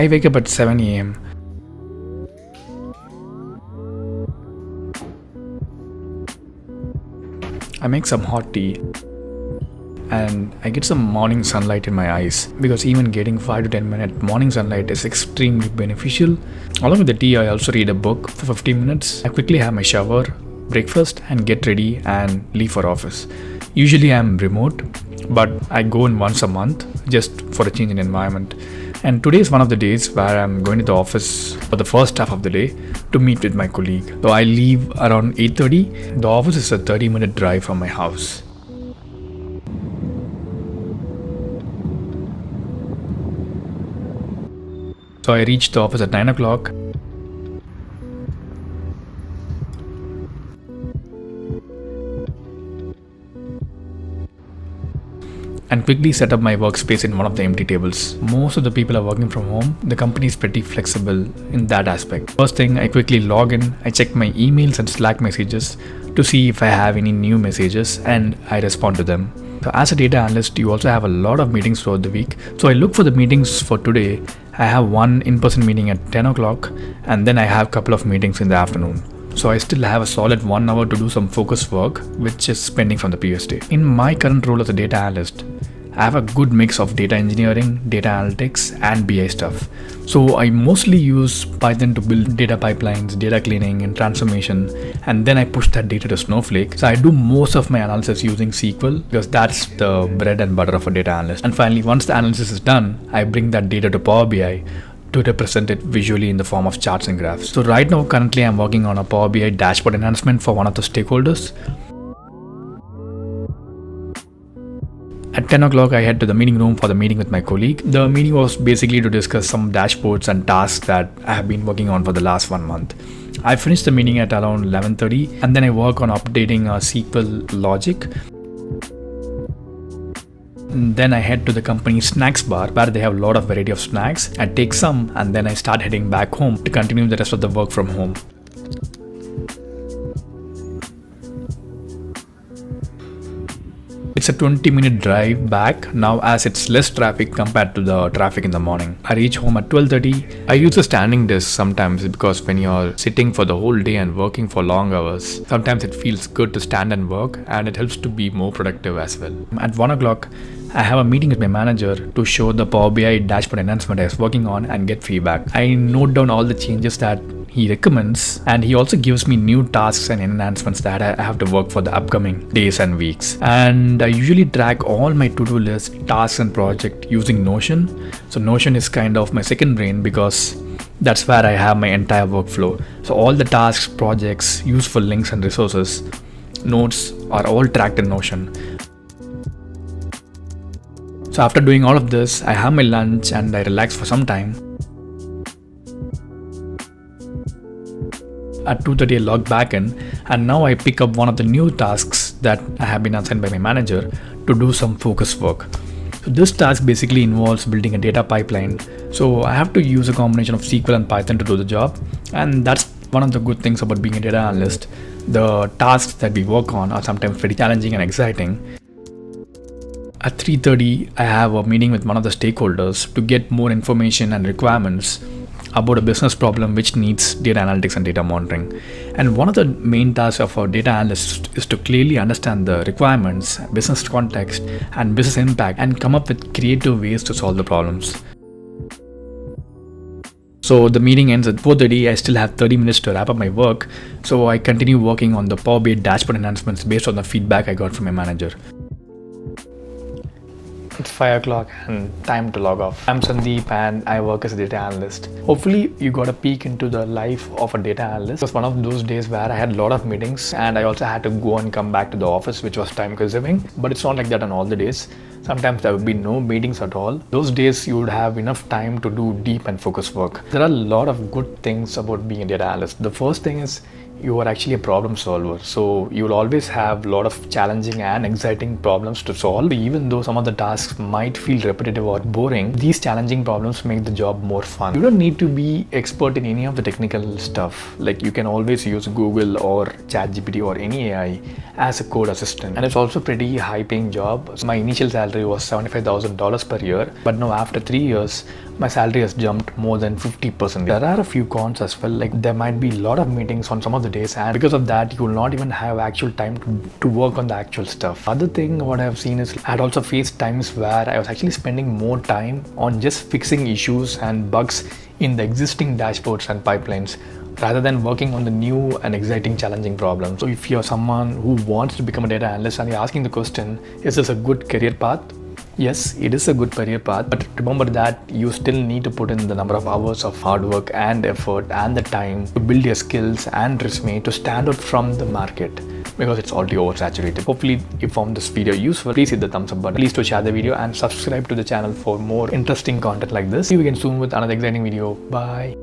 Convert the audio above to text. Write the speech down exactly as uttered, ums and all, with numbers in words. I wake up at seven A M I make some hot tea and I get some morning sunlight in my eyes, because even getting five to ten minute morning sunlight is extremely beneficial. Along with the tea, I also read a book for fifteen minutes. I quickly have my shower, breakfast and get ready and leave for office. Usually I'm remote, but I go in once a month just for a change in environment. And today is one of the days where I'm going to the office for the first half of the day to meet with my colleague. So I leave around eight thirty. The office is a thirty minute drive from my house. So I reach the office at nine o'clock. And quickly set up my workspace in one of the empty tables. Most of the people are working from home. The company is pretty flexible in that aspect. First thing, I quickly log in, I check my emails and Slack messages to see if I have any new messages, and I respond to them. So as a data analyst, you also have a lot of meetings throughout the week. So I look for the meetings for today. I have one in-person meeting at ten o'clock, and then I have a couple of meetings in the afternoon. So I still have a solid one hour to do some focus work, which is pending from the previous day. In my current role as a data analyst, I have a good mix of data engineering, data analytics and B I stuff. So I mostly use Python to build data pipelines, data cleaning and transformation, and then I push that data to Snowflake. So I do most of my analysis using S Q L, because that's the bread and butter of a data analyst. And finally, once the analysis is done, I bring that data to Power B I to represent it visually in the form of charts and graphs. So right now, currently I'm working on a Power B I dashboard enhancement for one of the stakeholders. At ten o'clock, I head to the meeting room for the meeting with my colleague. The meeting was basically to discuss some dashboards and tasks that I have been working on for the last one month. I finished the meeting at around eleven thirty, and then I work on updating our S Q L logic. And then I head to the company's snacks bar, where they have a lot of variety of snacks. I take some and then I start heading back home to continue the rest of the work from home. It's a twenty minute drive back now, as it's less traffic compared to the traffic in the morning. I reach home at twelve thirty. I use a standing desk sometimes, because when you're sitting for the whole day and working for long hours, sometimes it feels good to stand and work, and it helps to be more productive as well. At one o'clock, I have a meeting with my manager to show the Power B I dashboard enhancement I was working on and get feedback. I note down all the changes that he recommends, and he also gives me new tasks and enhancements that I have to work for the upcoming days and weeks. And I usually track all my to-do list, tasks and project using Notion. So Notion is kind of my second brain, because that's where I have my entire workflow. So all the tasks, projects, useful links and resources, notes are all tracked in Notion. So after doing all of this, I have my lunch and I relax for some time. At two thirty, I log back in, and now I pick up one of the new tasks that I have been assigned by my manager to do some focus work. So this task basically involves building a data pipeline. So I have to use a combination of S Q L and Python to do the job, and that's one of the good things about being a data analyst. The tasks that we work on are sometimes pretty challenging and exciting. At three thirty, I have a meeting with one of the stakeholders to get more information and requirements about a business problem which needs data analytics and data monitoring. And one of the main tasks of our data analyst is to clearly understand the requirements, business context, and business impact, and come up with creative ways to solve the problems. So the meeting ends at four thirty. I still have thirty minutes to wrap up my work. So I continue working on the Power B I dashboard enhancements based on the feedback I got from my manager. It's five o'clock and time to log off. I'm Sandeep and I work as a data analyst. Hopefully you got a peek into the life of a data analyst. It was one of those days where I had a lot of meetings, and I also had to go and come back to the office, which was time consuming. But it's not like that on all the days. Sometimes there would be no meetings at all. Those days you would have enough time to do deep and focused work. There are a lot of good things about being a data analyst. The first thing is you are actually a problem solver. So you will always have a lot of challenging and exciting problems to solve. Even though some of the tasks might feel repetitive or boring, these challenging problems make the job more fun. You don't need to be expert in any of the technical stuff. Like, you can always use Google or ChatGPT or any A I as a code assistant. And it's also a pretty high paying job. So my initial salary was seventy-five thousand dollars per year. But now after three years, my salary has jumped more than fifty percent. There are a few cons as well. Like, there might be a lot of meetings on some of the days, and because of that, you will not even have actual time to, to work on the actual stuff. Other thing what I have seen is I had also faced times where I was actually spending more time on just fixing issues and bugs in the existing dashboards and pipelines rather than working on the new and exciting challenging problem. So if you're someone who wants to become a data analyst and you're asking the question, is this a good career path? Yes, it is a good career path, but remember that you still need to put in the number of hours of hard work and effort and the time to build your skills and resume to stand out from the market, because it's already oversaturated. Hopefully you found this video useful. Please hit the thumbs up button. Please do share the video and subscribe to the channel for more interesting content like this. See you again soon with another exciting video. Bye.